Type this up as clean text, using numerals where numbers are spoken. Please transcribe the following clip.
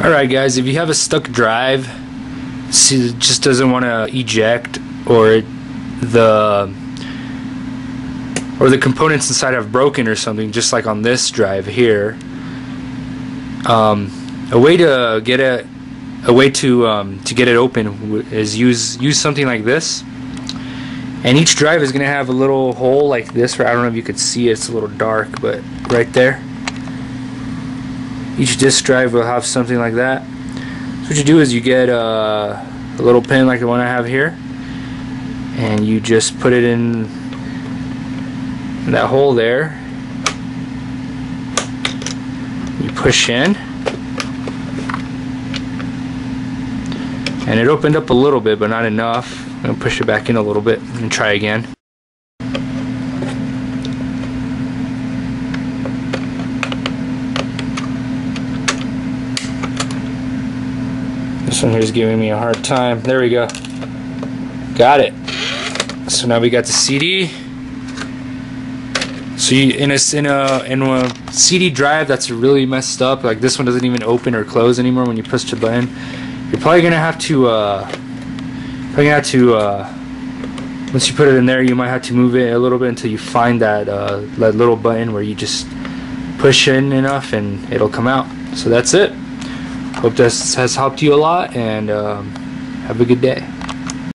Alright guys, if you have a stuck drive, see, it just doesn't want to eject, or the components inside have broken or something, just like on this drive here, a way to get it to get it open is use something like this. And each drive is going to have a little hole like this, or I don't know if you could see it, it's a little dark, but right there. Each disk drive will have something like that. So what you do is you get a little pin like the one I have here, and you just put it in that hole there. You push in, and it opened up a little bit, but not enough. I'm going to push it back in a little bit and try again. This one here is giving me a hard time. There we go. Got it. So now we got the CD. So you, in a CD drive that's really messed up, like this one doesn't even open or close anymore when you push the button, you're probably going to have to, once you put it in there, you might have to move it a little bit until you find that little button where you just push in enough and it'll come out. So that's it. Hope this has helped you a lot, and have a good day.